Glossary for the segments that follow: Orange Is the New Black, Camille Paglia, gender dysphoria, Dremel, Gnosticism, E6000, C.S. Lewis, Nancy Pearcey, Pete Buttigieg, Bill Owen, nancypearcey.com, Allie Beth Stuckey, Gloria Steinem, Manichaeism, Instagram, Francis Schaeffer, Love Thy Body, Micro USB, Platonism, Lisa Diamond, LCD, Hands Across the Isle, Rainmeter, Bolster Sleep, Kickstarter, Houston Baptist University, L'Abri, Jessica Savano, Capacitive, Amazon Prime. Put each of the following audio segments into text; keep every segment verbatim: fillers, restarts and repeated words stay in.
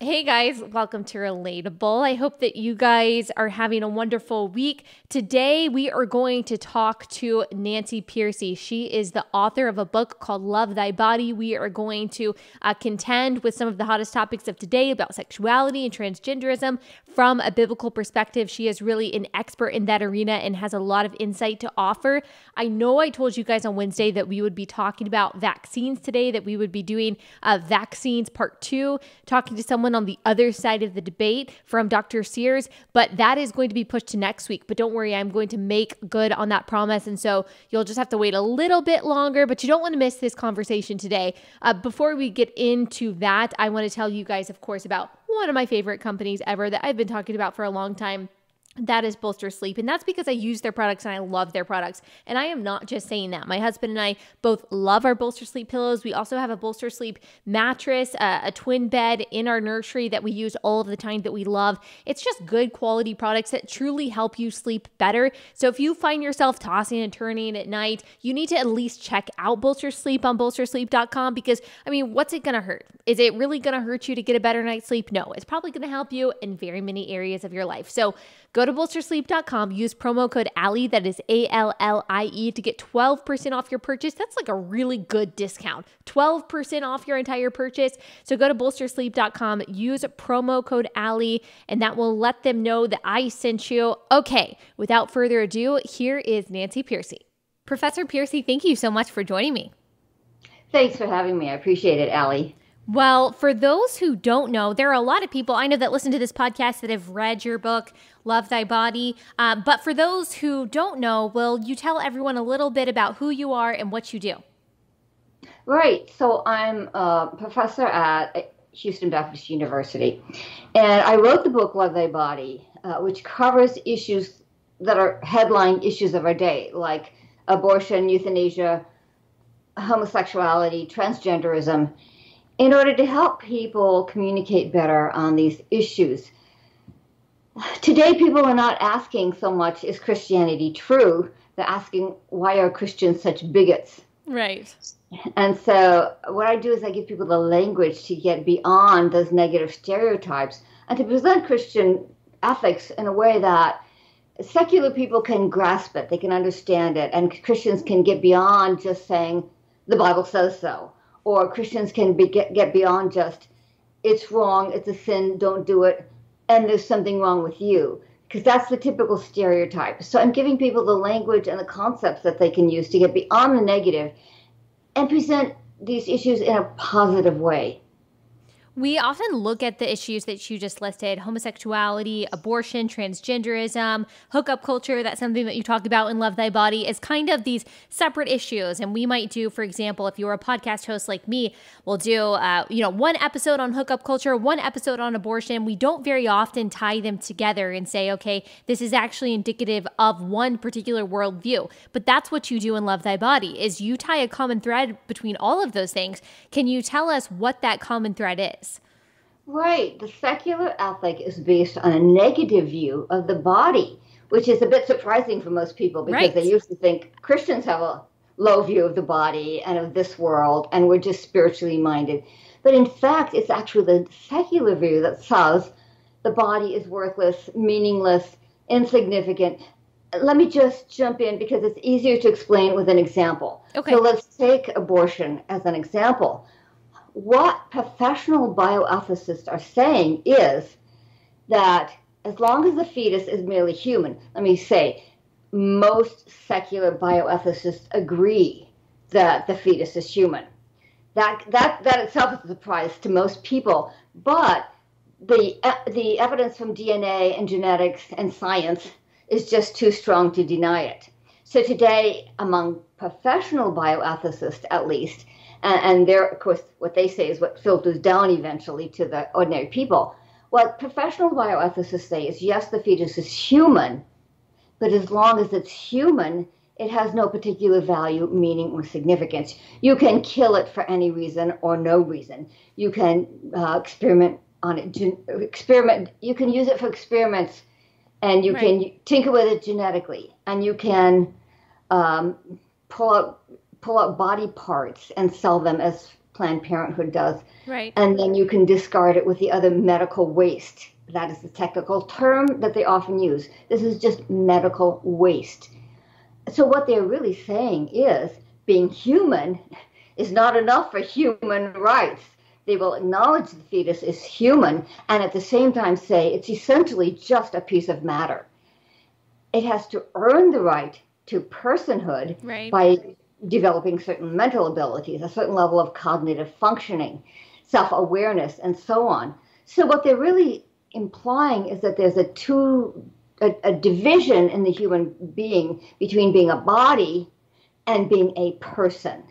Hey guys, welcome to Relatable. I hope that you guys are having a wonderful week. Today we are going to talk to Nancy Pearcey. She is the author of a book called Love Thy Body. We are going to uh, contend with some of the hottest topics of today about sexuality and transgenderism from a biblical perspective. She is really an expert in that arena and has a lot of insight to offer. I know I told you guys on Wednesday that we would be talking about vaccines today, that we would be doing uh, vaccines part two, talking to someone on the other side of the debate from Doctor Sears, but that is going to be pushed to next week. But don't worry, I'm going to make good on that promise. And so you'll just have to wait a little bit longer, but you don't want to miss this conversation today. Uh, before we get into that, I want to tell you guys, of course, about one of my favorite companies ever that I've been talking about for a long time. That is Bolster Sleep, and that's because I use their products and I love their products. And I am not just saying that. My husband and I both love our Bolster Sleep pillows. We also have a Bolster Sleep mattress, uh, a twin bed in our nursery that we use all of the time that we love. It's just good quality products that truly help you sleep better. So if you find yourself tossing and turning at night, you need to at least check out Bolster Sleep on bolster sleep dot com because, I mean, what's it going to hurt? Is it really going to hurt you to get a better night's sleep? No, it's probably going to help you in very many areas of your life. So go to to bolster sleep dot com, use promo code Allie, that is A L L I E, to get twelve percent off your purchase. That's like a really good discount, twelve percent off your entire purchase. So go to bolster sleep dot com, use promo code Allie, and that will let them know that I sent you. Okay, without further ado, here is Nancy Pearcey. Professor Pearcey, thank you so much for joining me. Thanks for having me. I appreciate it, Allie. Well, for those who don't know, there are a lot of people I know that listen to this podcast that have read your book, Love Thy Body. Uh, but for those who don't know, will you tell everyone a little bit about who you are and what you do? Right. So I'm a professor at Houston Baptist University, and I wrote the book, Love Thy Body, uh, which covers issues that are headline issues of our day, like abortion, euthanasia, homosexuality, transgenderism, in order to help people communicate better on these issues. Today, people are not asking so much, is Christianity true? They're asking, why are Christians such bigots? Right. And so what I do is I give people the language to get beyond those negative stereotypes and to present Christian ethics in a way that secular people can grasp it, they can understand it, and Christians can get beyond just saying, the Bible says so. Or Christians can be, get, get beyond just, it's wrong, it's a sin, don't do it, and there's something wrong with you. Because that's the typical stereotype. So I'm giving people the language and the concepts that they can use to get beyond the negative and present these issues in a positive way. We often look at the issues that you just listed, homosexuality, abortion, transgenderism, hookup culture, that's something that you talk about in Love Thy Body, as kind of these separate issues. And we might do, for example, if you're a podcast host like me, we'll do uh, you know, one episode on hookup culture, one episode on abortion. We don't very often tie them together and say, okay, this is actually indicative of one particular worldview. But that's what you do in Love Thy Body, is you tie a common thread between all of those things. Can you tell us what that common thread is? Right. The secular ethic is based on a negative view of the body, which is a bit surprising for most people because right. They used to think Christians have a low view of the body and of this world, and we're just spiritually minded. But in fact, it's actually the secular view that says the body is worthless, meaningless, insignificant. Let me just jump in because it's easier to explain with an example. Okay. So let's take abortion as an example. What professional bioethicists are saying is that as long as the fetus is merely human, let me say, most secular bioethicists agree that the fetus is human. That that that itself is a surprise to most people, but the the evidence from D N A and genetics and science is just too strong to deny it. So today, among professional bioethicists, at least. And they're, of course, what they say is what filters down eventually to the ordinary people. What professional bioethicists say is, yes, the fetus is human, but as long as it's human, it has no particular value, meaning, or significance. You can kill it for any reason or no reason. You can uh, experiment on it, experiment. You can use it for experiments, and you right. can tinker with it genetically, and you can um, pull out. pull out body parts and sell them as Planned Parenthood does. Right. And then you can discard it with the other medical waste. That is the technical term that they often use. This is just medical waste. So what they're really saying is being human is not enough for human rights. They will acknowledge the fetus is human and at the same time say it's essentially just a piece of matter. It has to earn the right to personhood right. by developing certain mental abilities, a certain level of cognitive functioning, self-awareness, and so on. So what they're really implying is that there's a two, a, a division in the human being between being a body and being a person.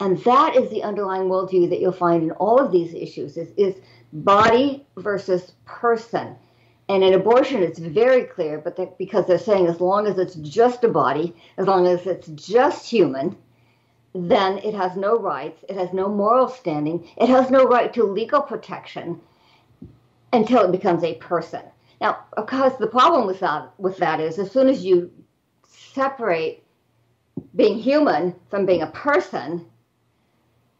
And that is the underlying worldview that you'll find in all of these issues, is, is body versus person. And in abortion, it's very clear, but that because they're saying as long as it's just a body, as long as it's just human, then it has no rights, it has no moral standing, it has no right to legal protection until it becomes a person. Now, of course, the problem with that, with that is as soon as you separate being human from being a person,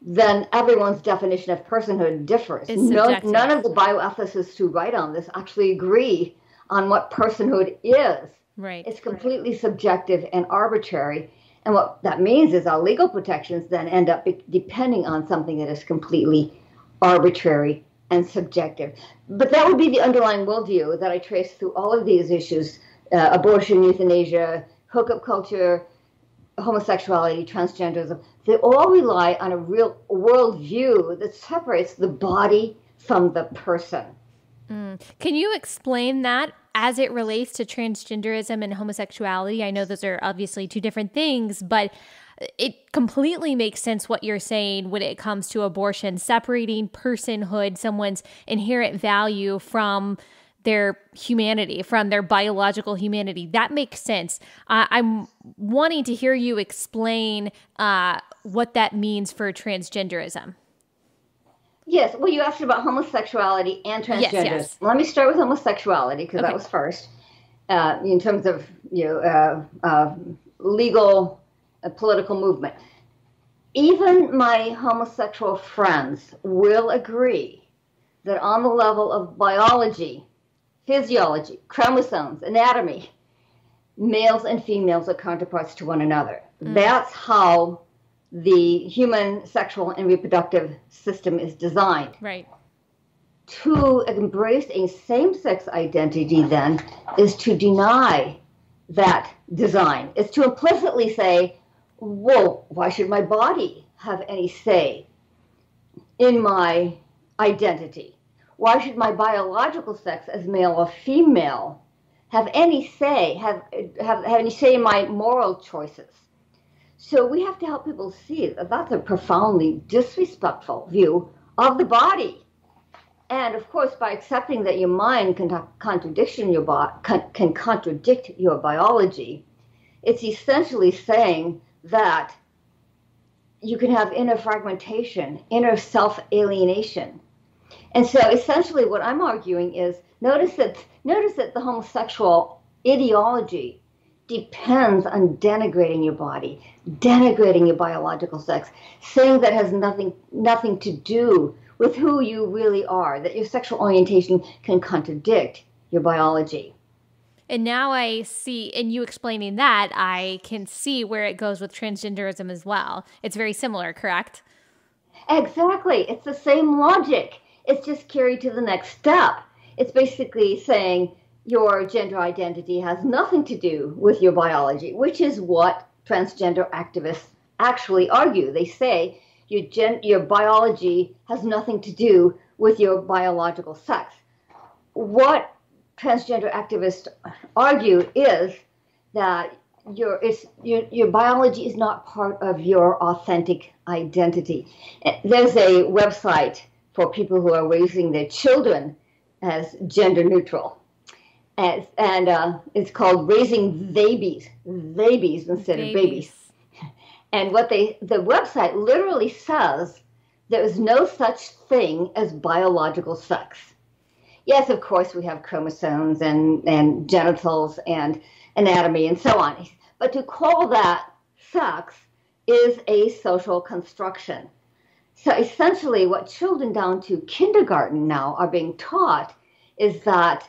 then everyone's definition of personhood differs. No, none of the bioethicists who write on this actually agree on what personhood is. Right. It's completely right. subjective and arbitrary. And what that means is our legal protections then end up depending on something that is completely arbitrary and subjective. But that would be the underlying worldview that I trace through all of these issues, uh, abortion, euthanasia, hookup culture, homosexuality, transgenderism. They all rely on a real worldview that separates the body from the person. Mm. Can you explain that as it relates to transgenderism and homosexuality? I know those are obviously two different things, but it completely makes sense what you're saying when it comes to abortion, separating personhood, someone's inherent value from their humanity, from their biological humanity. That makes sense. Uh, I'm wanting to hear you explain uh, what that means for transgenderism. Yes. Well, you asked about homosexuality and transgenderism. Yes, yes. Let me start with homosexuality because okay. that was first. Uh, in terms of you know, uh, uh, legal, uh, political movement, even my homosexual friends will agree that on the level of biology, physiology, chromosomes, anatomy, males and females are counterparts to one another. Mm. That's how the human sexual and reproductive system is designed. Right. To embrace a same-sex identity, then, is to deny that design. It's to implicitly say, whoa, why should my body have any say in my identity? Why should my biological sex as male or female have any say, have, have, have any say in my moral choices? So we have to help people see that that's a profoundly disrespectful view of the body. And of course, by accepting that your mind can, contradiction your bo can, can contradict your biology, it's essentially saying that you can have inner fragmentation, inner self-alienation. And so essentially what I'm arguing is notice that, notice that the homosexual ideology depends on denigrating your body, denigrating your biological sex, saying that has nothing, nothing to do with who you really are, that your sexual orientation can contradict your biology. And now I see, in you explaining that, I can see where it goes with transgenderism as well. It's very similar, correct? Exactly. It's the same logic. It's just carried to the next step. It's basically saying your gender identity has nothing to do with your biology, which is what transgender activists actually argue. They say your, gen your biology has nothing to do with your biological sex. What transgender activists argue is that Your, it's, your your biology is not part of your authentic identity. There's a website for people who are raising their children as gender neutral, as, and uh, it's called Raising Babies, babies instead babies. of babies. And what they the website literally says there is no such thing as biological sex. Yes, of course we have chromosomes and and genitals and anatomy and so on. But to call that sex is a social construction. So essentially what children down to kindergarten now are being taught is that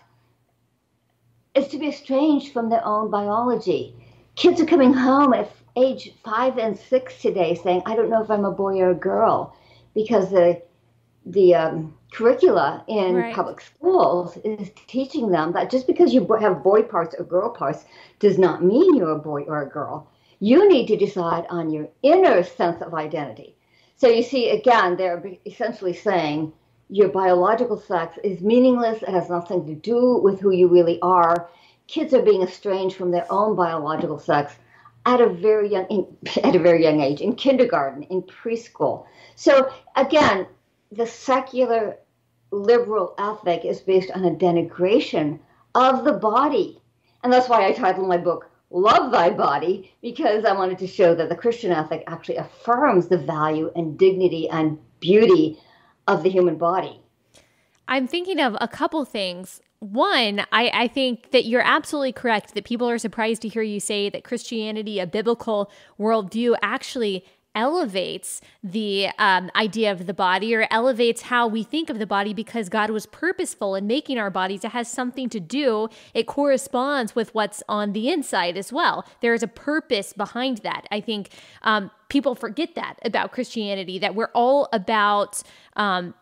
is to be estranged from their own biology. Kids are coming home at age five and six today saying, I don't know if I'm a boy or a girl, because the the um, curricula in right. public schools is teaching them that just because you have boy parts or girl parts does not mean you're a boy or a girl. You need to decide on your inner sense of identity. So you see, again, they're essentially saying your biological sex is meaningless. It has nothing to do with who you really are. Kids are being estranged from their own biological sex at a very young in, at a very young age, in kindergarten, in preschool. So again, the secular liberal ethic is based on a denigration of the body. And that's why I titled my book, Love Thy Body, because I wanted to show that the Christian ethic actually affirms the value and dignity and beauty of the human body. I'm thinking of a couple things. One, I, I think that you're absolutely correct that people are surprised to hear you say that Christianity, a biblical worldview, actually elevates the um, idea of the body, or elevates how we think of the body, because God was purposeful in making our bodies. It has something to do. It corresponds with what's on the inside as well. There is a purpose behind that. I think um, people forget that about Christianity, that we're all about um,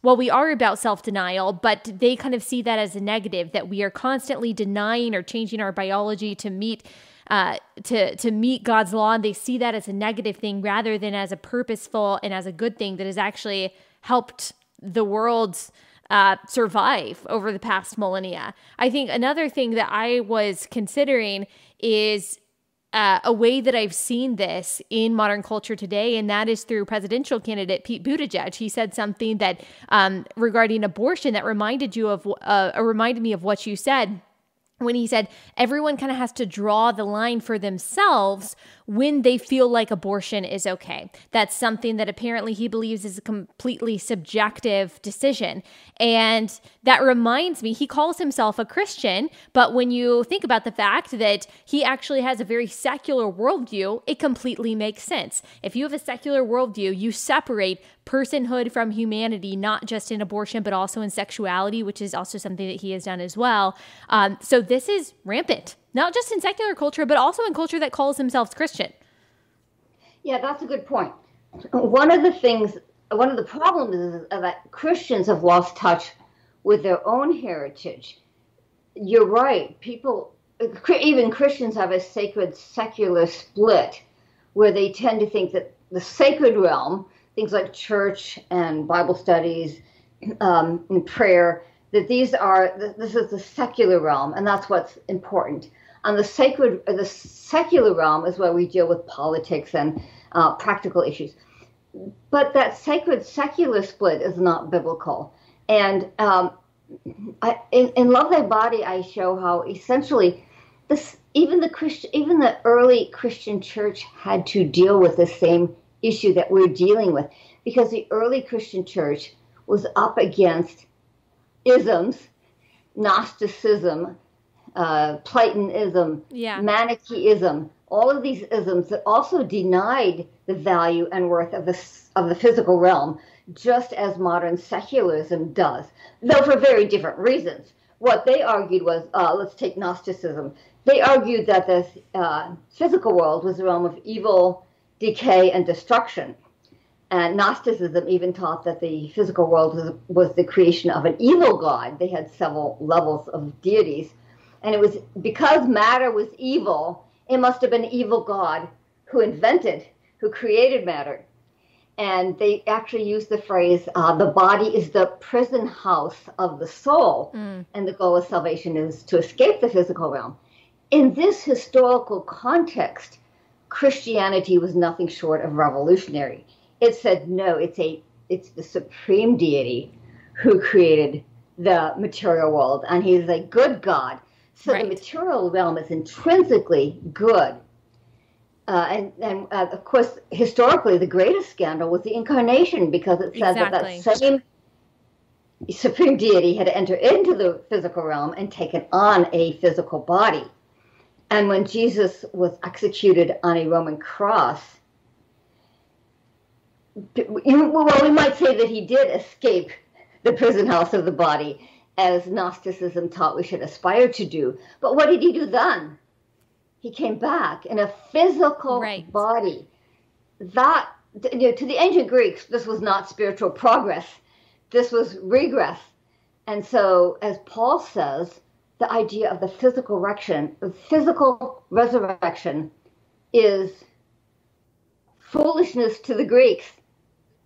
well, we are about self-denial, but they kind of see that as a negative, that we are constantly denying or changing our biology to meet Uh, to to meet God's law, and they see that as a negative thing rather than as a purposeful and as a good thing that has actually helped the world uh, survive over the past millennia. I think another thing that I was considering is uh, a way that I've seen this in modern culture today, and that is through presidential candidate Pete Buttigieg. He said something that um, regarding abortion that reminded you of uh, reminded me of what you said, when he said everyone kind of has to draw the line for themselves when they feel like abortion is okay. That's something that apparently he believes is a completely subjective decision. And that reminds me, he calls himself a Christian, but when you think about the fact that he actually has a very secular worldview, it completely makes sense. If you have a secular worldview, you separate personhood from humanity, not just in abortion, but also in sexuality, which is also something that he has done as well. Um, so this is rampant, not just in secular culture, but also in culture that calls themselves Christian. Yeah, that's a good point. One of the things, one of the problems is that Christians have lost touch with their own heritage. You're right. People, even Christians, have a sacred secular split where they tend to think that the sacred realm, things like church and Bible studies um, and prayer, that these are, this is the secular realm, and that's what's important. And the sacred, the secular realm is where we deal with politics and uh, practical issues. But that sacred secular split is not biblical. And um, I, in, in Love Thy Body, I show how essentially this, even the Christian, even the early Christian church had to deal with the same issue that we're dealing with, because the early Christian church was up against isms, Gnosticism, uh, Platonism, yeah. Manichaeism, all of these isms that also denied the value and worth of the, of the physical realm, just as modern secularism does, though for very different reasons. What they argued was, uh, let's take Gnosticism. They argued that the uh, physical world was the realm of evil, decay, and destruction. And Gnosticism even taught that the physical world was, was the creation of an evil god. They had several levels of deities. And it was because matter was evil, it must have been an evil god who invented, who created matter. And they actually used the phrase, uh, the body is the prison house of the soul. Mm. And the goal of salvation is to escape the physical realm. In this historical context, Christianity was nothing short of revolutionary. It said, no, it's a it's the supreme deity who created the material world, and he is a good God. So right. The material realm is intrinsically good. Uh, and, and uh, of course, historically, the greatest scandal was the incarnation, because it said exactly. that that same supreme deity had entered into the physical realm and taken on a physical body. And when Jesus was executed on a Roman cross, well, we might say that he did escape the prison house of the body, as Gnosticism taught we should aspire to do. But what did he do then? He came back in a physical right. body. That, you know, to the ancient Greeks, this was not spiritual progress. This was regress. And so, as Paul says, the idea of the physical resurrection, the physical resurrection is foolishness to the Greeks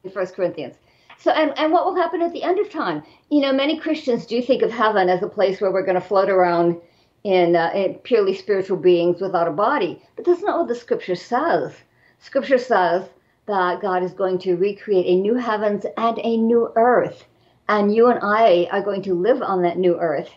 in First Corinthians. So, and, and what will happen at the end of time? You know, many Christians do think of heaven as a place where we're going to float around in, uh, in purely spiritual beings without a body. But that's not what the Scripture says. Scripture says that God is going to recreate a new heavens and a new earth. And you and I are going to live on that new earth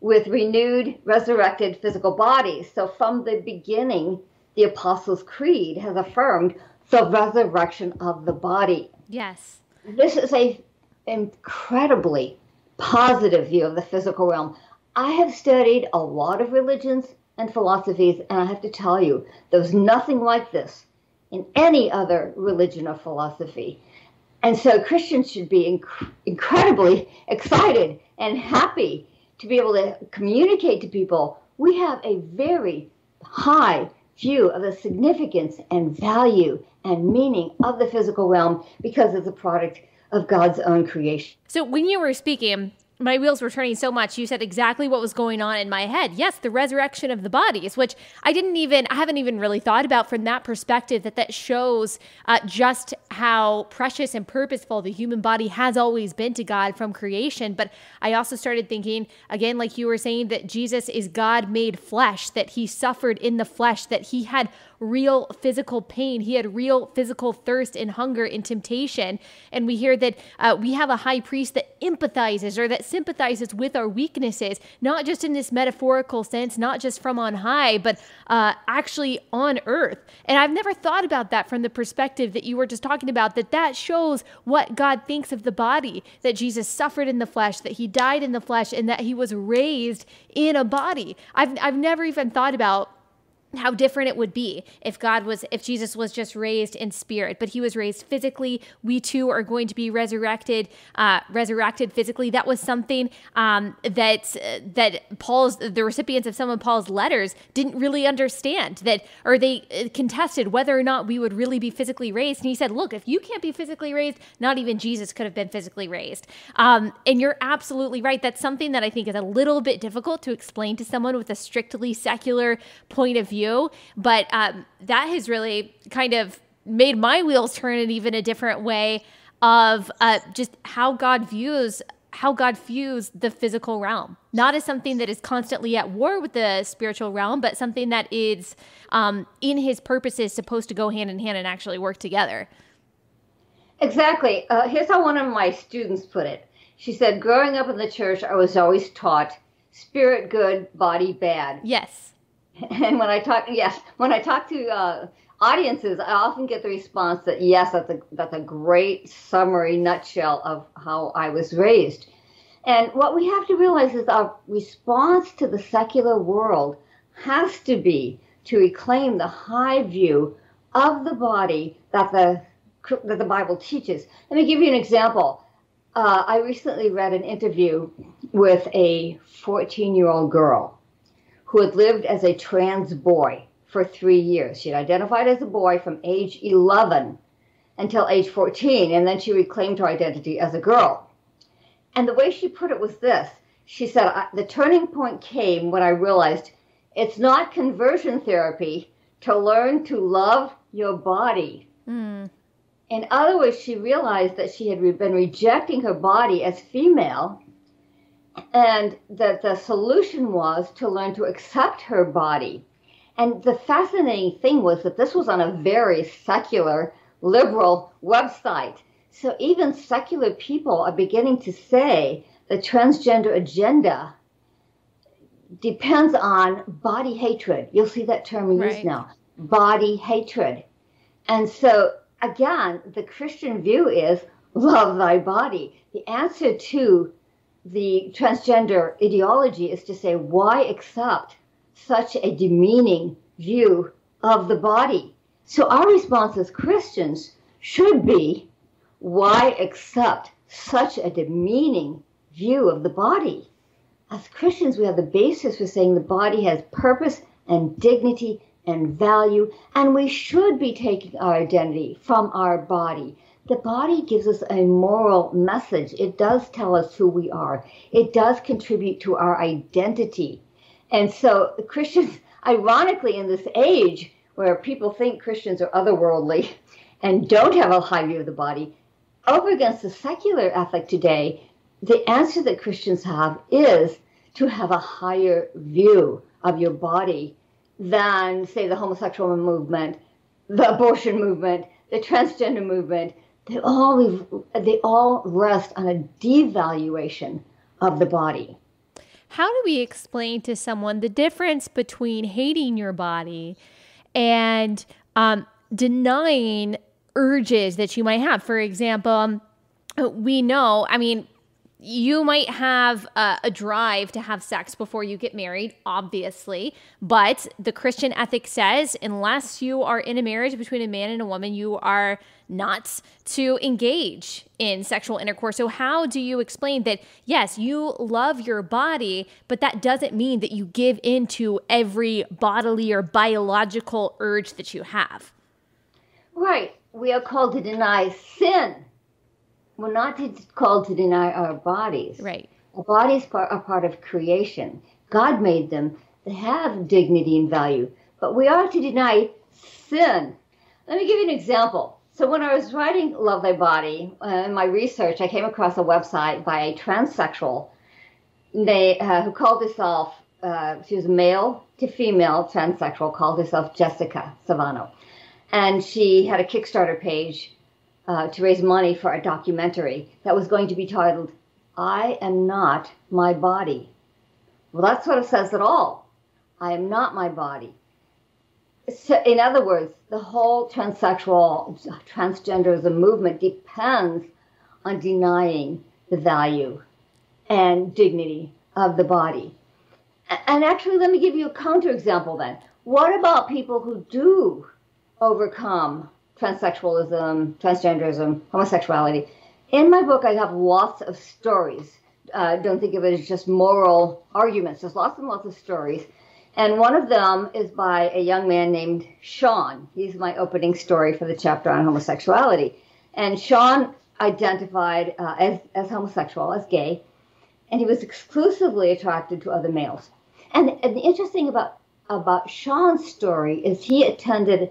with renewed, resurrected physical bodies. So from the beginning, the Apostles' Creed has affirmed the resurrection of the body. Yes. This is an incredibly positive view of the physical realm. I have studied a lot of religions and philosophies, and I have to tell you, there's nothing like this in any other religion or philosophy. And so Christians should be inc- incredibly excited and happy to be able to communicate to people. We have a very high view of the significance and value and meaning of the physical realm because it's a product of God's own creation. So when you were speaking, my wheels were turning so much. You said exactly what was going on in my head. Yes, the resurrection of the bodies, which I didn't even, I haven't even really thought about from that perspective, that that shows uh, just how precious and purposeful the human body has always been to God from creation. But I also started thinking, again, like you were saying, that Jesus is God made flesh, that he suffered in the flesh, that he had real physical pain. He had real physical thirst and hunger and temptation. And we hear that uh, we have a high priest that empathizes or that sympathizes with our weaknesses, not just in this metaphorical sense, not just from on high, but uh, actually on earth. And I've never thought about that from the perspective that you were just talking about, that that shows what God thinks of the body, that Jesus suffered in the flesh, that he died in the flesh, and that he was raised in a body. I've, I've never even thought about how different it would be if God was, if Jesus was just raised in spirit, but he was raised physically. We too are going to be resurrected, uh, resurrected physically. That was something um, that uh, that Paul's, the recipients of some of Paul's letters didn't really understand, that, or they contested whether or not we would really be physically raised. And he said, look, if you can't be physically raised, not even Jesus could have been physically raised. Um, and you're absolutely right. That's something that I think is a little bit difficult to explain to someone with a strictly secular point of view. But um, that has really kind of made my wheels turn in even a different way of uh, just how God views how God views the physical realm, not as something that is constantly at war with the spiritual realm, but something that is um, in his purposes supposed to go hand in hand and actually work together. Exactly. Uh, here's how one of my students put it. She said, growing up in the church, I was always taught spirit good, body bad. Yes. And when I talk, yes, when I talk to uh, audiences, I often get the response that, yes, that's a, that's a great summary nutshell of how I was raised. And what we have to realize is our response to the secular world has to be to reclaim the high view of the body that the, that the Bible teaches. Let me give you an example. Uh, I recently read an interview with a fourteen-year-old girl who had lived as a trans boy for three years. She had identified as a boy from age eleven until age fourteen, and then she reclaimed her identity as a girl. And the way she put it was this. She said, the turning point came when I realized it's not conversion therapy to learn to love your body. Mm. In other words, she realized that she had been rejecting her body as female, and that the solution was to learn to accept her body. And the fascinating thing was that this was on a very secular, liberal website. So even secular people are beginning to say the transgender agenda depends on body hatred. You'll see that term used right. now, body hatred. And so, again, the Christian view is love thy body. The answer to the transgender ideology is to say, why accept such a demeaning view of the body? So our response as Christians should be Why accept such a demeaning view of the body? As Christians, we have the basis for saying the body has purpose and dignity and value, and we should be taking our identity from our body. The body gives us a moral message. It does tell us who we are. It does contribute to our identity. And so Christians, ironically, in this age where people think Christians are otherworldly and don't have a high view of the body, over against the secular ethic today, the answer that Christians have is to have a higher view of your body than, say, the homosexual movement, the abortion movement, the transgender movement. They all, they all rest on a devaluation of the body. How do we explain to someone the difference between hating your body and um, denying urges that you might have? For example, we know, I mean, you might have uh, a drive to have sex before you get married, obviously, but the Christian ethic says unless you are in a marriage between a man and a woman, you are not to engage in sexual intercourse. So how do you explain that, yes, you love your body, but that doesn't mean that you give in to every bodily or biological urge that you have? Right. We are called to deny sin. We're not called to deny our bodies. Right. Our bodies are part of creation. God made them. They have dignity and value. But we are to deny sin. Let me give you an example. So when I was writing Love Thy Body, uh, in my research, I came across a website by a transsexual they, uh, who called herself, uh, she was male to female transsexual, called herself Jessica Savano. And she had a Kickstarter page Uh, to raise money for a documentary that was going to be titled, I Am Not My Body. Well, that sort of says it all. I am not my body. So, in other words, the whole transsexual, transgenderism movement depends on denying the value and dignity of the body. And actually, let me give you a counterexample then. What about people who do overcome transsexualism, transgenderism, homosexuality? In my book, I have lots of stories. Uh, don't think of it as just moral arguments. There's lots and lots of stories. And one of them is by a young man named Sean. He's my opening story for the chapter on homosexuality. And Sean identified uh, as, as homosexual, as gay, and he was exclusively attracted to other males. And, and the interesting about, about Sean's story is he attended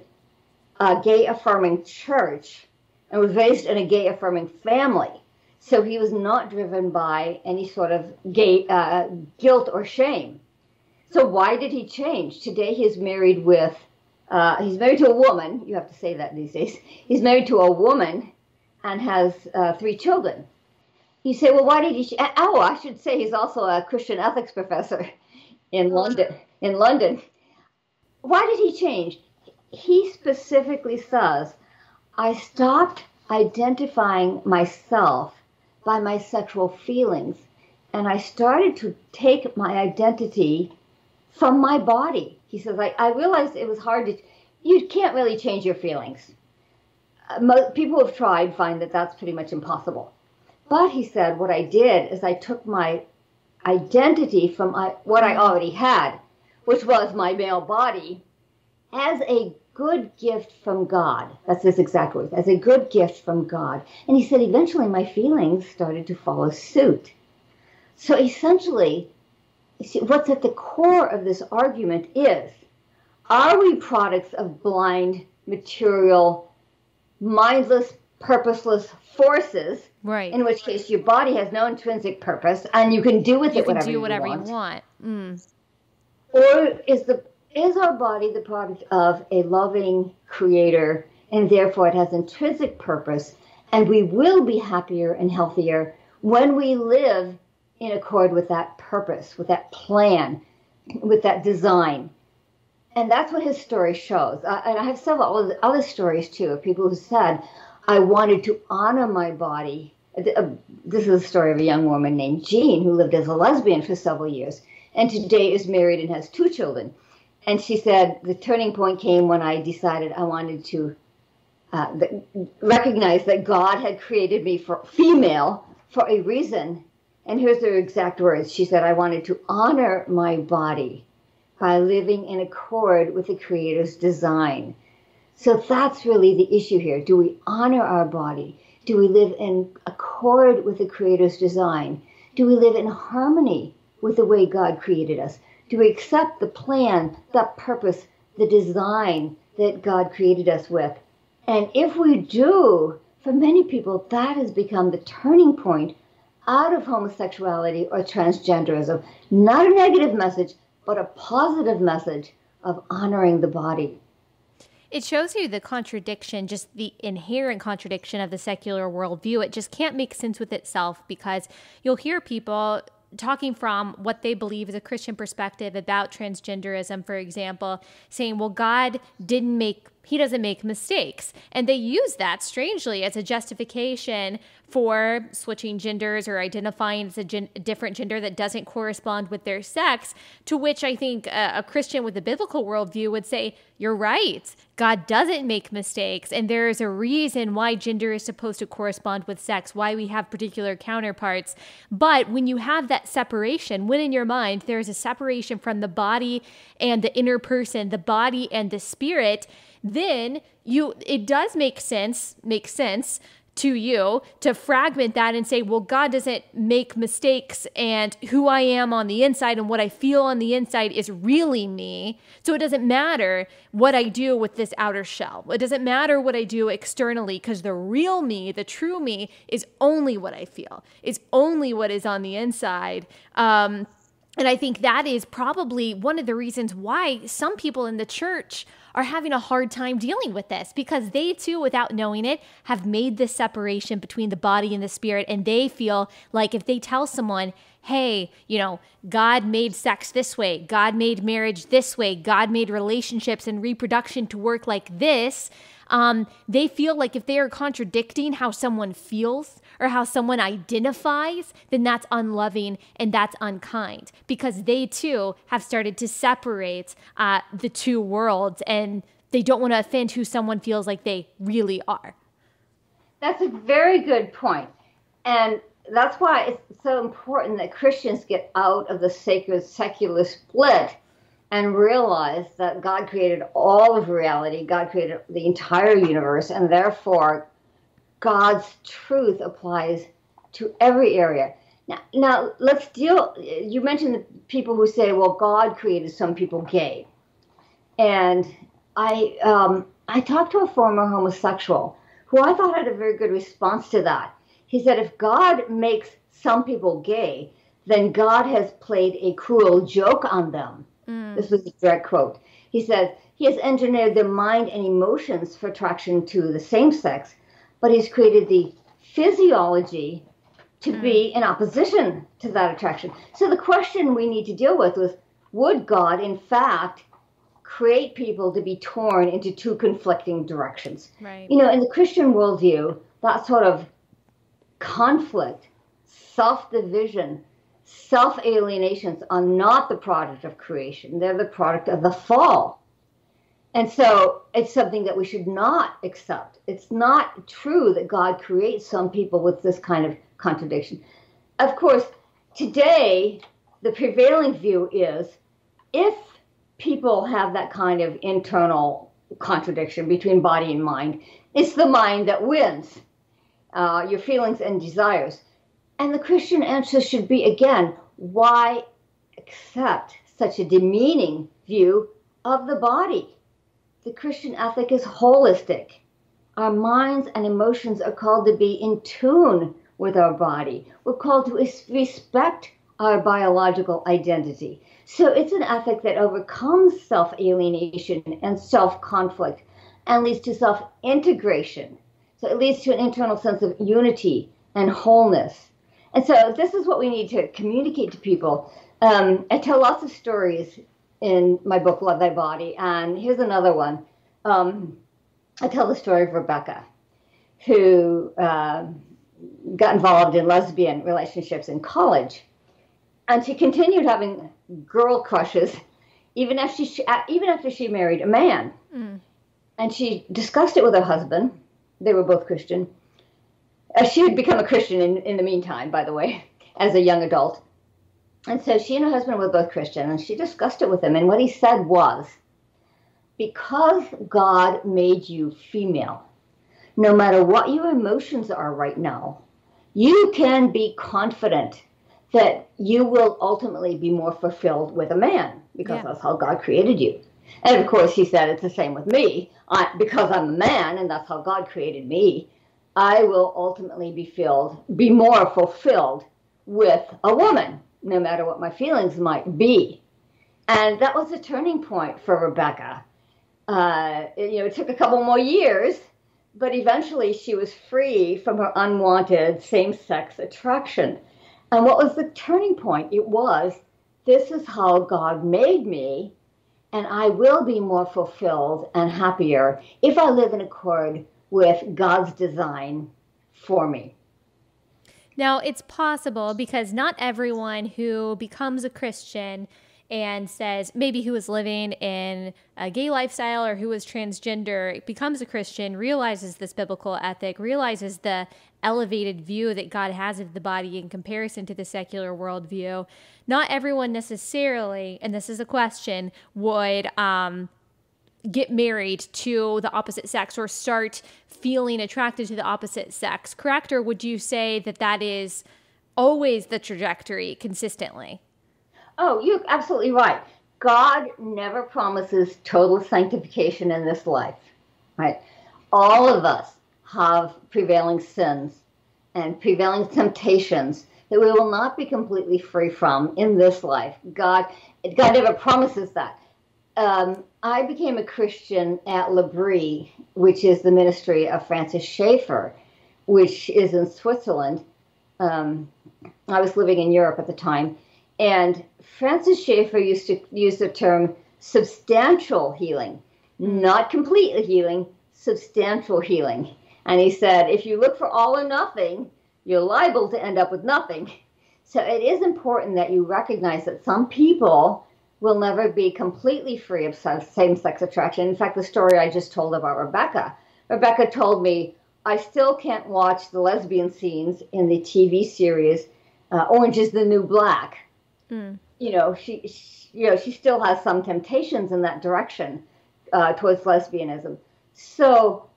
a gay-affirming church and was raised in a gay-affirming family. So he was not driven by any sort of gay uh, guilt or shame. So why did he change? Today he's married with, uh, he's married to a woman. You have to say that these days. He's married to a woman and has uh, three children. You say, well, why did he, oh, I should say he's also a Christian ethics professor in London. In London. Why did he change? He specifically says, I stopped identifying myself by my sexual feelings, and I started to take my identity from my body. He says, I, I realized it was hard to, you can't really change your feelings. Uh, most, people who have tried find that that's pretty much impossible. But he said, what I did is I took my identity from I, what I already had, which was my male body, as a good gift from God. That's his exact words, as a good gift from God. And he said, eventually my feelings started to follow suit. So essentially, what's at the core of this argument is, are we products of blind, material, mindless, purposeless forces? Right. In which case your body has no intrinsic purpose and you can do with it whatever you want. You can do whatever you want. Or is the... Is our body the product of a loving creator, and therefore it has intrinsic purpose, and we will be happier and healthier when we live in accord with that purpose, with that plan, with that design? And that's what his story shows. Uh, and I have several other stories, too, of people who said, I wanted to honor my body. This is the story of a young woman named Jean who lived as a lesbian for several years, and today is married and has two children. And she said, the turning point came when I decided I wanted to uh, that recognized that God had created me for female for a reason. And here's her exact words. She said, I wanted to honor my body by living in accord with the Creator's design. So that's really the issue here. Do we honor our body? Do we live in accord with the Creator's design? Do we live in harmony with the way God created us? Do we accept the plan, the purpose, the design that God created us with? And if we do, for many people, that has become the turning point out of homosexuality or transgenderism. Not a negative message, but a positive message of honoring the body. It shows you the contradiction, just the inherent contradiction of the secular worldview. It just can't make sense with itself, because you'll hear people talking from what they believe is a Christian perspective about transgenderism, for example, saying, well, God didn't make, he doesn't make mistakes. And they use that strangely as a justification for switching genders or identifying as a gen- different gender that doesn't correspond with their sex, to which I think a, a Christian with a biblical worldview would say, you're right, God doesn't make mistakes, and there is a reason why gender is supposed to correspond with sex, why we have particular counterparts. But when you have that separation, when in your mind there is a separation from the body and the inner person, the body and the spirit, then you it does make sense, make sense to you to fragment that and say, well, God doesn't make mistakes, and who I am on the inside and what I feel on the inside is really me. So it doesn't matter what I do with this outer shell. It doesn't matter what I do externally, because the real me, the true me, is only what I feel. It's only what is on the inside. Um, and I think that is probably one of the reasons why some people in the church are having a hard time dealing with this, because they too, without knowing it, have made this separation between the body and the spirit. And they feel like if they tell someone, hey, you know, God made sex this way, God made marriage this way, God made relationships and reproduction to work like this, um, they feel like if they are contradicting how someone feels or how someone identifies, then that's unloving and that's unkind, because they too have started to separate uh, the two worlds, and they don't want to offend who someone feels like they really are. That's a very good point. And that's why it's so important that Christians get out of the sacred secular split and realize that God created all of reality. God created the entire universe, and therefore God's truth applies to every area. Now, now let's deal, you mentioned the people who say, well, God created some people gay. And I, um, I talked to a former homosexual who I thought had a very good response to that. He said, if God makes some people gay, then God has played a cruel joke on them. Mm. This was a direct quote. He says, he has engineered their mind and emotions for attraction to the same sex, but he's created the physiology to mm. be in opposition to that attraction. So the question we need to deal with was, would God, in fact, create people to be torn into two conflicting directions? Right. You know, in the Christian worldview, that sort of conflict, self-division, self-alienations are not the product of creation. They're the product of the fall. And so it's something that we should not accept. It's not true that God creates some people with this kind of contradiction. Of course, today, the prevailing view is, if people have that kind of internal contradiction between body and mind, it's the mind that wins, uh, your feelings and desires. And the Christian answer should be, again, why accept such a demeaning view of the body? The Christian ethic is holistic. Our minds and emotions are called to be in tune with our body. We're called to respect our biological identity. So it's an ethic that overcomes self-alienation and self-conflict and leads to self-integration. So it leads to an internal sense of unity and wholeness. And so this is what we need to communicate to people. Um, I tell lots of stories in my book, Love Thy Body. And here's another one. Um, I tell the story of Rebecca, who uh, got involved in lesbian relationships in college. And she continued having girl crushes, even after she, even after she married a man. Mm. And she discussed it with her husband. They were both Christian. Uh, she had become a Christian in, in the meantime, by the way, as a young adult. And so she and her husband were both Christian, and she discussed it with him. And what he said was, because God made you female, no matter what your emotions are right now, you can be confident that you will ultimately be more fulfilled with a man, because yeah. that's how God created you. And of course, he said, it's the same with me. I, because I'm a man, and that's how God created me, I will ultimately be filled, be more fulfilled with a woman, no matter what my feelings might be. And that was a turning point for Rebecca. Uh, you know, it took a couple more years, but eventually she was free from her unwanted same-sex attraction. And what was the turning point? It was, this is how God made me, and I will be more fulfilled and happier if I live in accord with God's design for me. Now, it's possible, because not everyone who becomes a Christian and says, maybe who is living in a gay lifestyle or who is transgender, becomes a Christian, realizes this biblical ethic, realizes the elevated view that God has of the body in comparison to the secular worldview. Not everyone necessarily, and this is a question, would um, get married to the opposite sex or start feeling attracted to the opposite sex, correct? Or would you say that that is always the trajectory consistently? Oh, you're absolutely right. God never promises total sanctification in this life, right? All of us have prevailing sins and prevailing temptations that we will not be completely free from in this life. God, God never promises that. Um, I became a Christian at L'Abri, which is the ministry of Francis Schaeffer, which is in Switzerland. Um, I was living in Europe at the time. And Francis Schaeffer used to use the term substantial healing, not complete healing, substantial healing. And he said, if you look for all or nothing, you're liable to end up with nothing. So it is important that you recognize that some people will never be completely free of same-sex attraction. In fact, the story I just told about Rebecca, Rebecca told me, I still can't watch the lesbian scenes in the T V series uh, Orange Is the New Black. You know, she, she, you know, she still has some temptations in that direction uh, towards lesbianism. So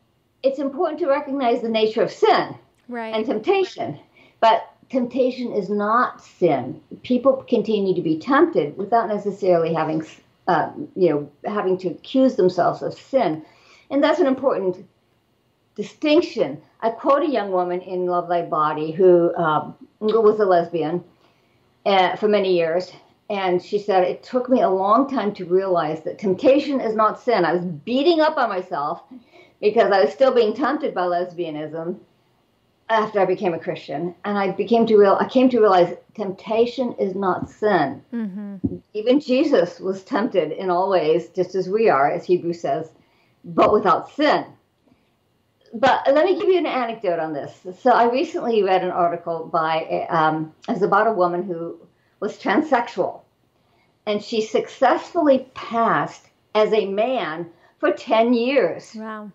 it's important to recognize the nature of sin right. and temptation. But temptation is not sin. People continue to be tempted without necessarily having, uh, you know, having to accuse themselves of sin. And that's an important distinction. I quote a young woman in Love Thy Body who uh, was a lesbian. Uh, for many years, and she said, it took me a long time to realize that temptation is not sin. I was beating up on myself because I was still being tempted by lesbianism after I became a Christian, and I became to real. I came to realize temptation is not sin. Mm-hmm. Even Jesus was tempted in all ways, just as we are, as Hebrews says, but without sin. But let me give you an anecdote on this. So I recently read an article by, um, it was about a woman who was transsexual. And she successfully passed as a man for ten years. Wow.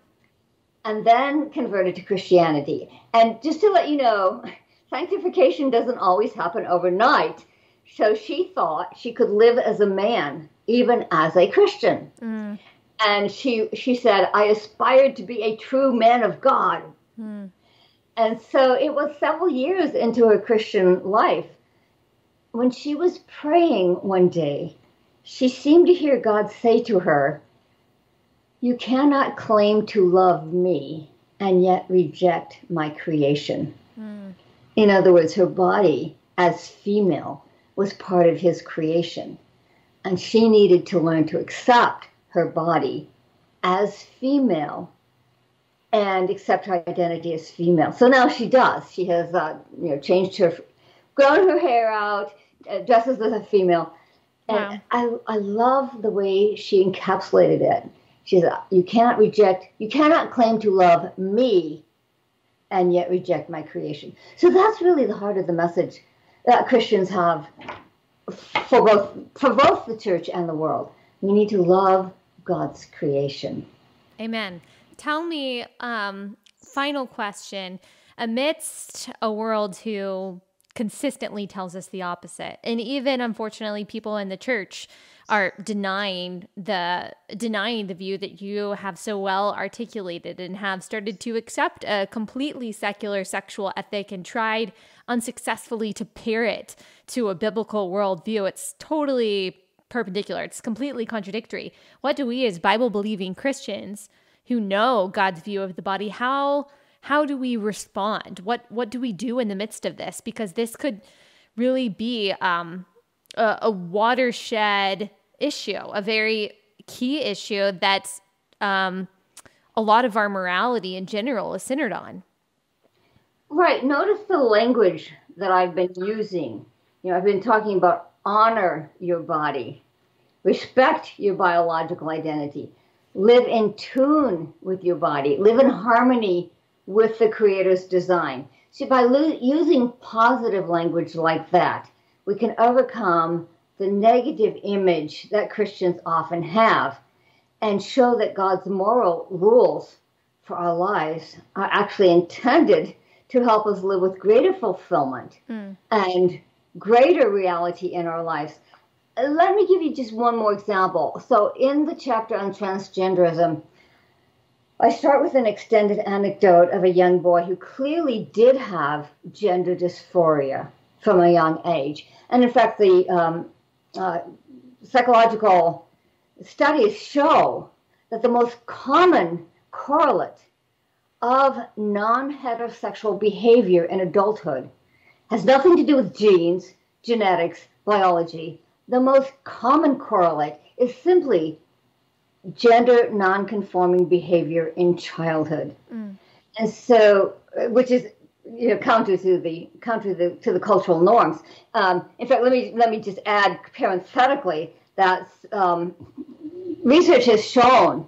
And then converted to Christianity. And just to let you know, sanctification doesn't always happen overnight. So she thought she could live as a man, even as a Christian. Mm. And she, she said, I aspired to be a true man of God. Hmm. And so it was several years into her Christian life. When she was praying one day, she seemed to hear God say to her, you cannot claim to love me and yet reject my creation. Hmm. In other words, her body as female was part of his creation. And she needed to learn to accept her body as female and accept her identity as female. So now she does. She has, uh, you know, changed her, grown her hair out, uh, dresses as a female. And wow. I, I love the way she encapsulated it. She said, you cannot reject, you cannot claim to love me and yet reject my creation. So that's really the heart of the message that Christians have for both, for both the church and the world. We need to love God's creation. Amen. Tell me, um, final question. Amidst a world who consistently tells us the opposite, and even unfortunately people in the church are denying the denying the view that you have so well articulated and have started to accept a completely secular sexual ethic and tried unsuccessfully to pair it to a biblical worldview. It's totally perpendicular. It's completely contradictory. What do we as Bible-believing Christians who know God's view of the body, how How do we respond? What what do we do in the midst of this? Because this could really be um, a, a watershed issue, a very key issue that um, a lot of our morality in general is centered on. Right. Notice the language that I've been using. You know, I've been talking about honor your body, respect your biological identity, live in tune with your body, live in harmony with the Creator's design. See, by using positive language like that, we can overcome the negative image that Christians often have and show that God's moral rules for our lives are actually intended to help us live with greater fulfillment mm. and greater reality in our lives. Let me give you just one more example. So in the chapter on transgenderism, I start with an extended anecdote of a young boy who clearly did have gender dysphoria from a young age. And in fact, the um, uh, psychological studies show that the most common correlate of non-heterosexual behavior in adulthood has nothing to do with genes, genetics, biology. The most common correlate is simply gender non-conforming behavior in childhood, mm. and so which is you know counter to the counter to the, to the cultural norms. Um, in fact, let me let me just add parenthetically that um, research has shown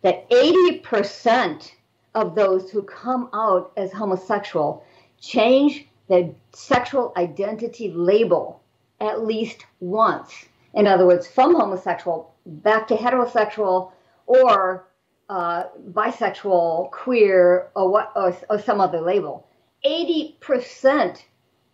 that eighty percent of those who come out as homosexual change their sexual identity label at least once. In other words, from homosexual back to heterosexual or uh, bisexual, queer, or, what, or, or some other label. eighty percent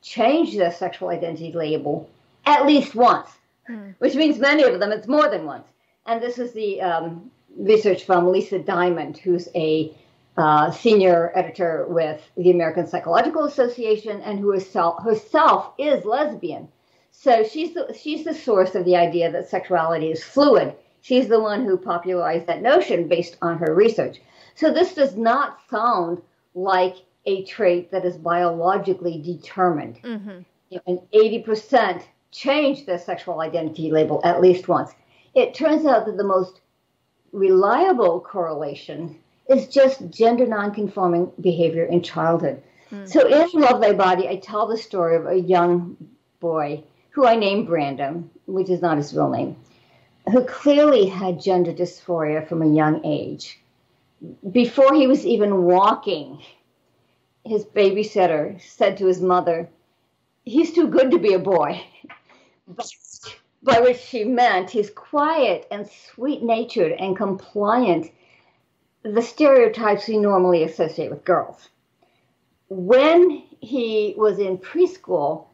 change their sexual identity label at least once, mm. which means many of them, it's more than once. And this is the um, research from Lisa Diamond, who's a uh, senior editor with the American Psychological Association and who herself, herself is lesbian. So she's the, she's the source of the idea that sexuality is fluid. She's the one who popularized that notion based on her research. So this does not sound like a trait that is biologically determined. Mm-hmm. You know, and eighty percent change their sexual identity label at least once. It turns out that the most reliable correlation is just gender nonconforming behavior in childhood. Mm-hmm. So in Love Thy Body, I tell the story of a young boy who I named Brandon, which is not his real name, who clearly had gender dysphoria from a young age. Before he was even walking, his babysitter said to his mother, "He's too good to be a boy." By which she meant he's quiet and sweet-natured and compliant, the stereotypes we normally associate with girls. When he was in preschool,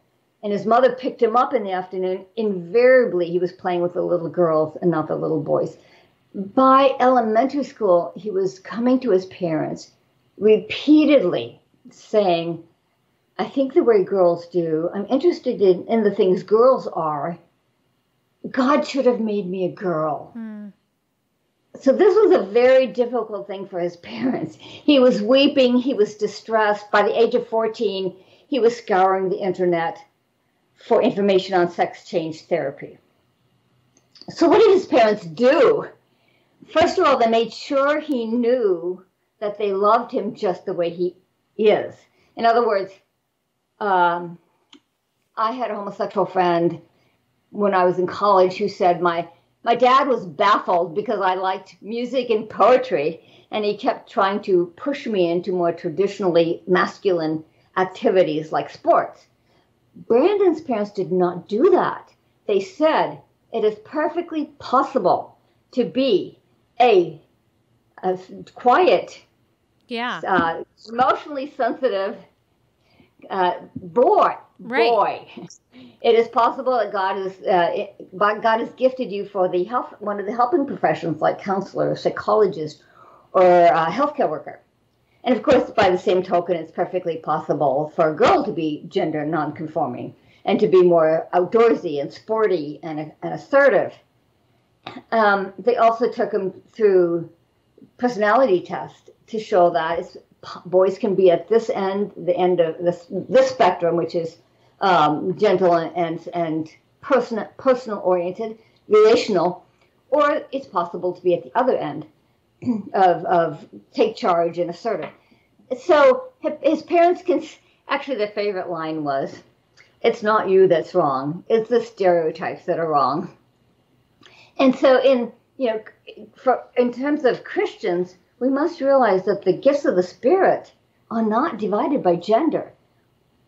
and his mother picked him up in the afternoon, invariably he was playing with the little girls and not the little boys. By elementary school, he was coming to his parents repeatedly saying, "I think the way girls do, I'm interested in, in the things girls are. God should have made me a girl." Mm. So this was a very difficult thing for his parents. He was weeping. He was distressed. By the age of fourteen, he was scouring the internet for information on sex change therapy. So what did his parents do? First of all, they made sure he knew that they loved him just the way he is. In other words, um, I had a homosexual friend when I was in college who said, my, my dad was baffled because I liked music and poetry, and he kept trying to push me into more traditionally masculine activities like sports. Brandon's parents did not do that. They said it is perfectly possible to be a, a quiet, yeah, uh, emotionally sensitive uh, boy. Right. Boy, it is possible that God is uh, it, God has gifted you for the health, one of the helping professions like counselor, psychologist, or uh, healthcare worker. And of course, by the same token, it's perfectly possible for a girl to be gender nonconforming and to be more outdoorsy and sporty and, and assertive. Um, they also took him through personality tests to show that it's, boys can be at this end, the end of this this spectrum, which is um, gentle and and, and person, personal oriented, relational, or it's possible to be at the other end of of take charge and assertive. So his parents can actually, their favorite line was, "It's not you that's wrong; it's the stereotypes that are wrong." And so, in you know, for, in terms of Christians, we must realize that the gifts of the Spirit are not divided by gender.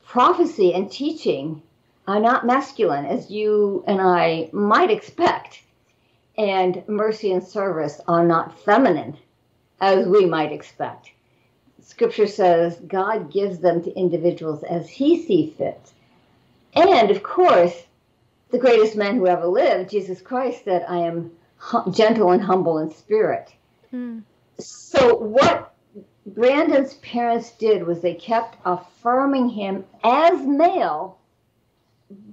Prophecy and teaching are not masculine, as you and I might expect, and mercy and service are not feminine, as we might expect. Scripture says God gives them to individuals as He sees fit. And of course, the greatest man who ever lived, Jesus Christ, said, "I am gentle and humble in spirit." Mm. So what Brandon's parents did was they kept affirming him as male,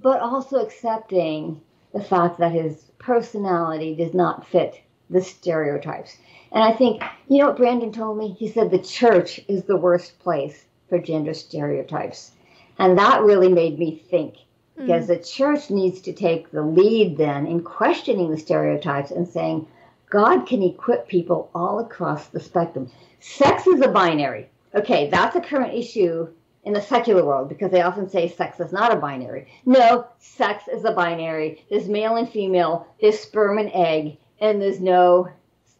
but also accepting the fact that his personality does not fit the stereotypes. And I think, you know what Brandon told me? He said the church is the worst place for gender stereotypes. And that really made me think. Because the church needs to take the lead then in questioning the stereotypes and saying, God can equip people all across the spectrum. Sex is a binary. Okay, that's a current issue in the secular world because they often say sex is not a binary. No, sex is a binary. There's male and female, there's sperm and egg, and there's no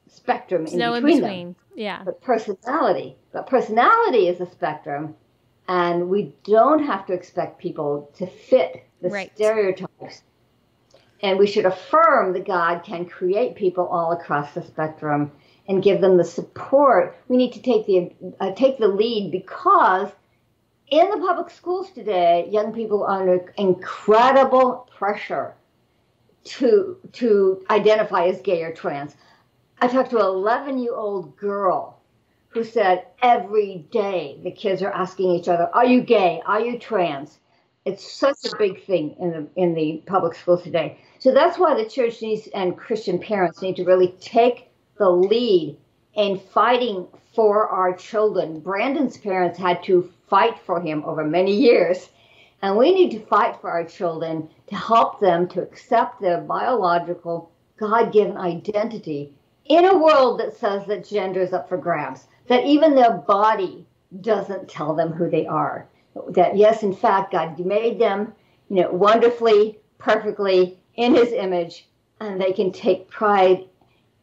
spectrum in between. There's no in between, yeah. But personality. But personality is a spectrum, and we don't have to expect people to fit the right stereotypes. And we should affirm that God can create people all across the spectrum and give them the support. We need to take the uh, take the lead, because in the public schools today, young people are under incredible pressure to to identify as gay or trans. I talked to an eleven-year-old girl who said every day the kids are asking each other, "Are you gay? Are you trans?" It's such a big thing in the in the public schools today. So that's why the church needs, and Christian parents need, to really take the lead in fighting for our children. Brandon's parents had to fight for him over many years, and we need to fight for our children to help them to accept their biological, God-given identity in a world that says that gender is up for grabs, that even their body doesn't tell them who they are. That, yes, in fact, God made them, you know, wonderfully, perfectly in His image, and they can take pride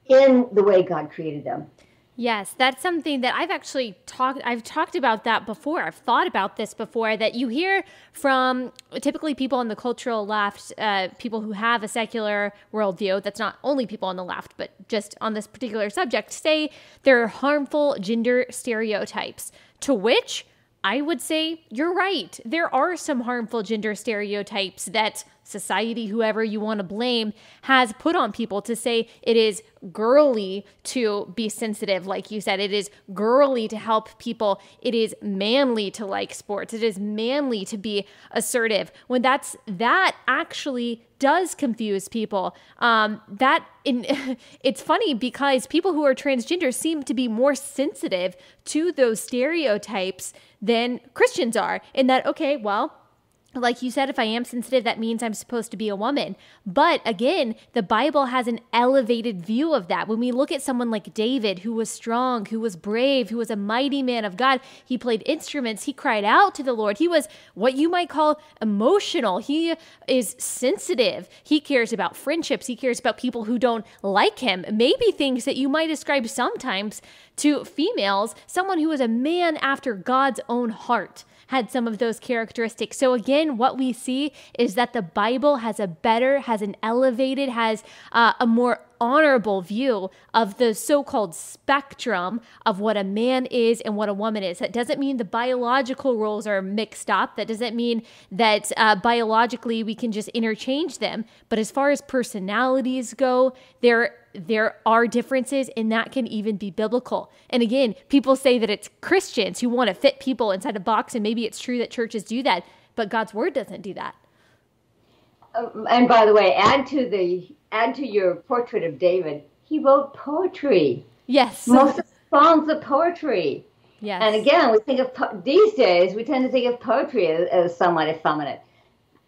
in the way God created them. Yes, that's something that I've actually talked, I've talked about that before. I've thought about this before, that you hear from typically people on the cultural left, uh, people who have a secular worldview, that's not only people on the left, but just on this particular subject, say there are harmful gender stereotypes, to which I would say you're right. There are some harmful gender stereotypes that society, whoever you want to blame, has put on people, to say it is girly to be sensitive. Like you said, it is girly to help people. It is manly to like sports. It is manly to be assertive. When that's, that actually does confuse people. Um, that in, it's funny because people who are transgender seem to be more sensitive to those stereotypes than Christians are, in that, okay, well, like you said, if I am sensitive, that means I'm supposed to be a woman. But again, the Bible has an elevated view of that. When we look at someone like David, who was strong, who was brave, who was a mighty man of God, he played instruments, he cried out to the Lord. He was what you might call emotional. He is sensitive. He cares about friendships. He cares about people who don't like him. Maybe things that you might ascribe sometimes to females. Someone who is a man after God's own heart had some of those characteristics. So again, what we see is that the Bible has a better, has an elevated, has uh, a more honorable view of the so-called spectrum of what a man is and what a woman is. That doesn't mean the biological roles are mixed up. That doesn't mean that uh, biologically we can just interchange them. But as far as personalities go, there there are differences, and that can even be biblical. And again, people say that it's Christians who want to fit people inside a box, and maybe it's true that churches do that, but God's word doesn't do that. Um, and by the way, add to the add to your portrait of David, he wrote poetry. Yes, most of the songs are poetry. Yes, and again, we think of po these days we tend to think of poetry as, as somewhat effeminate.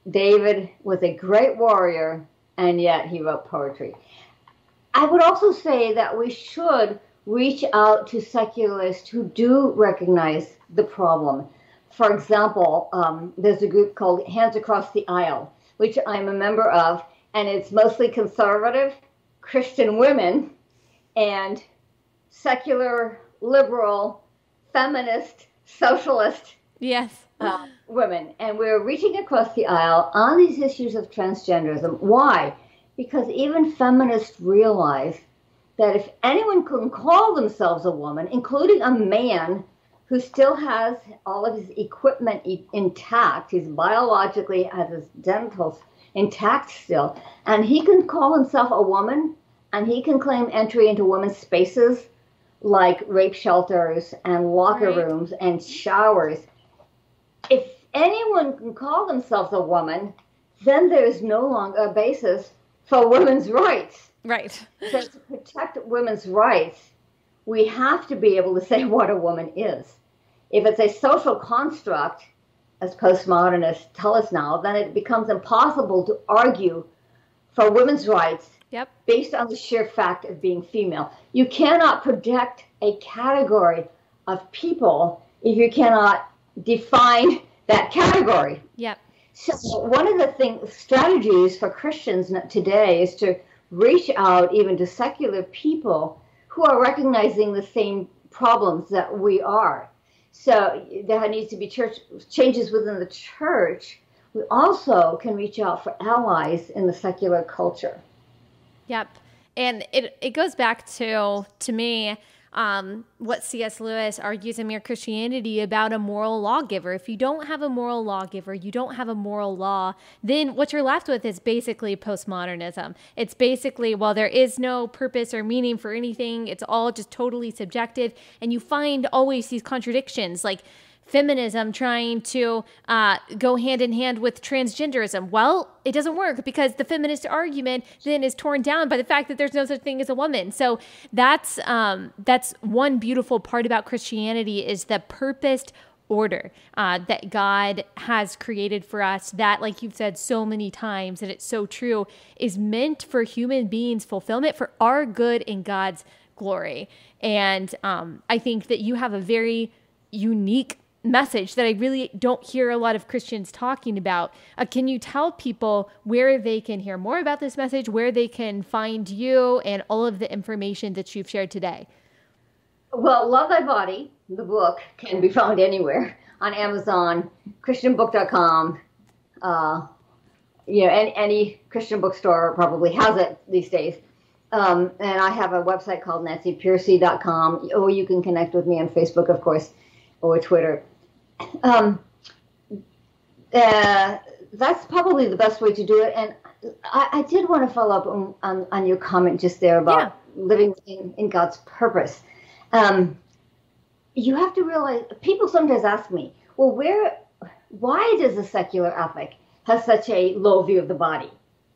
David was a great warrior, and yet he wrote poetry. I would also say that we should reach out to secularists who do recognize the problem. For example, um, there's a group called Hands Across the Isle, which I'm a member of, and it's mostly conservative Christian women and secular, liberal, feminist, socialist yes. uh, women. And we're reaching across the aisle on these issues of transgenderism. Why? Because even feminists realize that if anyone can call themselves a woman, including a man who still has all of his equipment e intact, he's biologically has his genitals intact still, and he can call himself a woman, and he can claim entry into women's spaces like rape shelters and locker right. rooms and showers. If anyone can call themselves a woman, then there is no longer a basis for women's rights. Right. So to protect women's rights, we have to be able to say what a woman is. If it's a social construct, as postmodernists tell us now, then it becomes impossible to argue for women's rights yep. based on the sheer fact of being female. You cannot protect a category of people if you cannot define that category. Yep. So one of the thing, strategies for Christians today is to reach out even to secular people who are recognizing the same problems that we are. So there needs to be church changes within the church. We also can reach out for allies in the secular culture. Yep. And it, it goes back to, to me, um, what C S Lewis argues in Mere Christianity about a moral lawgiver. If you don't have a moral lawgiver, you don't have a moral law, then what you're left with is basically postmodernism. It's basically, well, there is no purpose or meaning for anything. It's all just totally subjective. And you find always these contradictions, like feminism trying to uh, go hand in hand with transgenderism. Well, it doesn't work because the feminist argument then is torn down by the fact that there's no such thing as a woman. So that's um, that's one beautiful part about Christianity is the purposed order uh, that God has created for us that, like you've said so many times, and it's so true, is meant for human beings' fulfillment, for our good and God's glory. And um, I think that you have a very unique message that I really don't hear a lot of Christians talking about. Uh, can you tell people where they can hear more about this message, where they can find you and all of the information that you've shared today? Well, Love Thy Body, the book, can be found anywhere on Amazon, Christian book dot com. Uh, you know, any, any Christian bookstore probably has it these days. Um, and I have a website called nancy pearcey dot com, or you can connect with me on Facebook, of course, or Twitter. Um, uh, that's probably the best way to do it. And I, I did want to follow up on, on, on your comment just there about yeah. living in, in God's purpose. Um, you have to realize, people sometimes ask me, well, where, why does the secular ethic have such a low view of the body?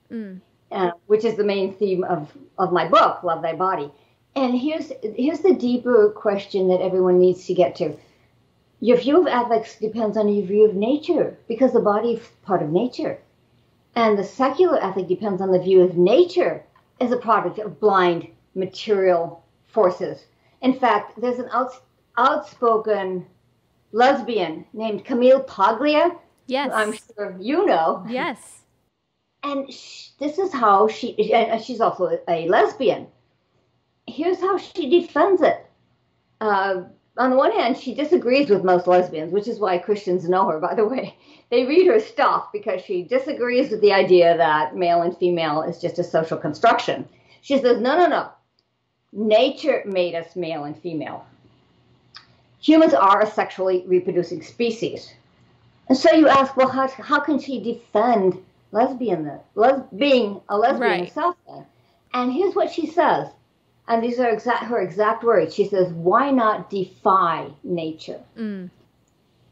Mm. Uh, which is the main theme of, of my book, Love Thy Body. And here's, here's the deeper question that everyone needs to get to. Your view of ethics depends on your view of nature, because the body is part of nature. And the secular ethic depends on the view of nature as a product of blind material forces. In fact, there's an outs outspoken lesbian named Camille Paglia. Yes. Who I'm sure you know. Yes. And she, this is how she, and she's also a lesbian. Here's how she defends it. Uh, On the one hand, she disagrees with most lesbians, which is why Christians know her, by the way. They read her stuff because she disagrees with the idea that male and female is just a social construction. She says, no, no, no. Nature made us male and female. Humans are a sexually reproducing species. And so you ask, well, how, how can she defend lesbian, les, being a lesbian right. herself then? And here's what she says, and these are exact, her exact words. She says, why not defy nature? Mm.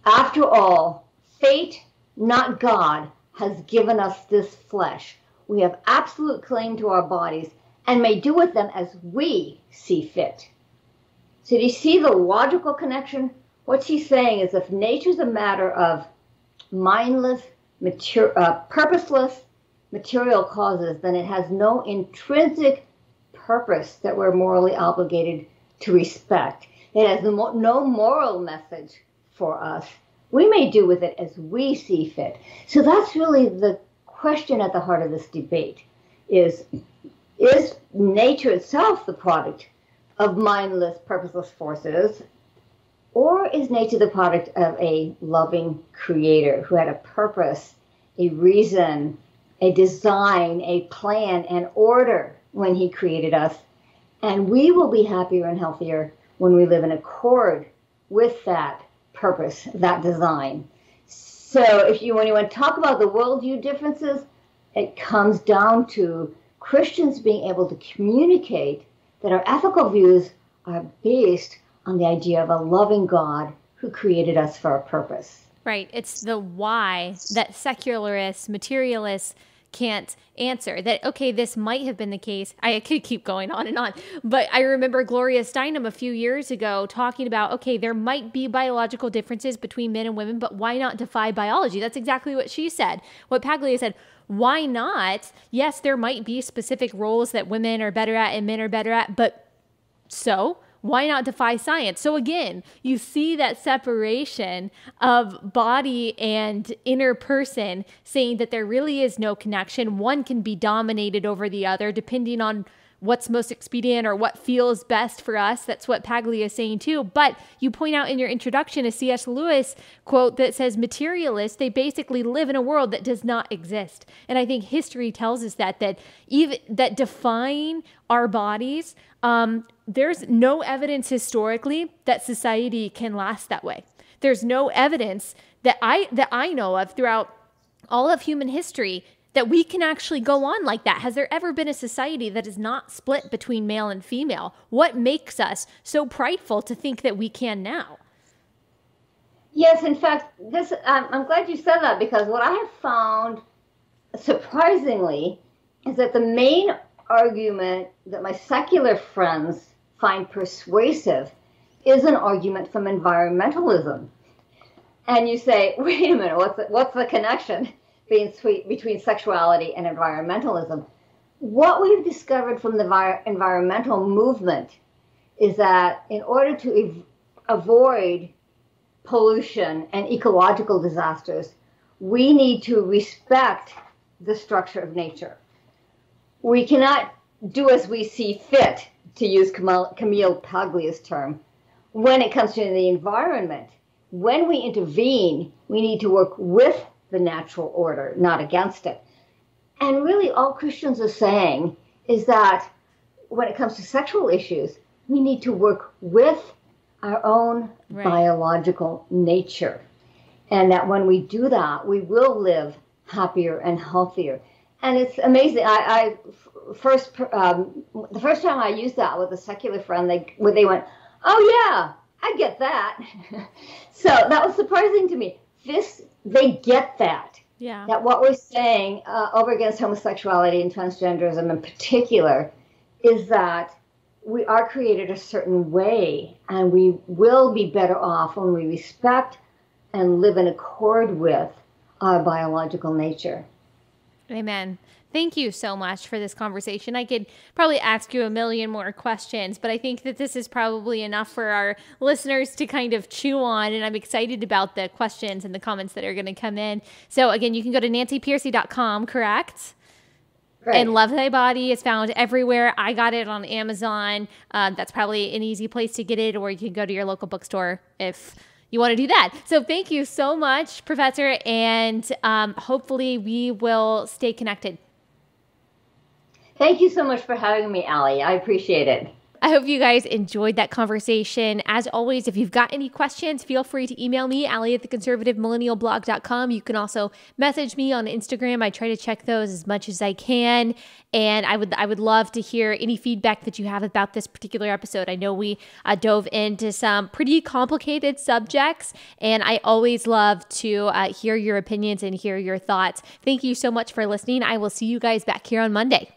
After all, fate, not God, has given us this flesh. We have absolute claim to our bodies and may do with them as we see fit. So do you see the logical connection? What she's saying is if nature's a matter of mindless, mature, uh, purposeless material causes, then it has no intrinsic purpose that we're morally obligated to respect. It has no, no moral message for us. We may do with it as we see fit. So that's really the question at the heart of this debate is, is nature itself the product of mindless, purposeless forces, or is nature the product of a loving creator who had a purpose, a reason, a design, a plan, an order when he created us? And we will be happier and healthier when we live in accord with that purpose, that design. So if you, when you want to talk about the worldview differences, it comes down to Christians being able to communicate that our ethical views are based on the idea of a loving God who created us for a purpose. Right. It's the why that secularists, materialists can't answer. That, okay, this might have been the case. I could keep going on and on. But I remember Gloria Steinem a few years ago talking about, okay, there might be biological differences between men and women, but why not defy biology? That's exactly what she said. What Paglia said, why not? Yes, there might be specific roles that women are better at and men are better at, but so why not defy science? So again, you see that separation of body and inner person, saying that there really is no connection. One can be dominated over the other depending on what's most expedient or what feels best for us. That's what Paglia is saying too. But you point out in your introduction a C S Lewis quote that says materialists, they basically live in a world that does not exist. And I think history tells us that, that even that defying our bodies, um, there's no evidence historically that society can last that way. There's no evidence that I, that I know of throughout all of human history that we can actually go on like that. Has there ever been a society that is not split between male and female? What makes us so prideful to think that we can now? Yes, in fact, this um, I'm glad you said that, because what I have found, surprisingly, is that the main argument that my secular friends find persuasive is an argument from environmentalism. And you say, wait a minute, what's the, what's the connection being sweet between sexuality and environmentalism? What we've discovered from the environmental movement is that in order to ev avoid pollution and ecological disasters, we need to respect the structure of nature. We cannot do as we see fit, to use Camille, Camille Paglia's term, when it comes to the environment. When we intervene, we need to work with the natural order, not against it. And really all Christians are saying is that when it comes to sexual issues, we need to work with our own right. biological nature. And that when we do that, we will live happier and healthier. And it's amazing. I, I first, um, the first time I used that with a secular friend, they, they went, oh yeah, I get that. So that was surprising to me. This, they get that, yeah. that what we're saying uh, over against homosexuality and transgenderism in particular is that we are created a certain way, and we will be better off when we respect and live in accord with our biological nature. Amen. Thank you so much for this conversation. I could probably ask you a million more questions, but I think that this is probably enough for our listeners to kind of chew on, and I'm excited about the questions and the comments that are going to come in. So again, you can go to nancy pearcey dot com, correct? Right. And Love Thy Body is found everywhere. I got it on Amazon. Uh, that's probably an easy place to get it, or you can go to your local bookstore if you want to do that. So thank you so much, Professor, and um, hopefully we will stay connected. Thank you so much for having me, Allie. I appreciate it. I hope you guys enjoyed that conversation. As always, if you've got any questions, feel free to email me, Allie at the conservative millennial blog dot com. You can also message me on Instagram. I try to check those as much as I can. And I would I would love to hear any feedback that you have about this particular episode. I know we uh, dove into some pretty complicated subjects, and I always love to uh, hear your opinions and hear your thoughts. Thank you so much for listening. I will see you guys back here on Monday.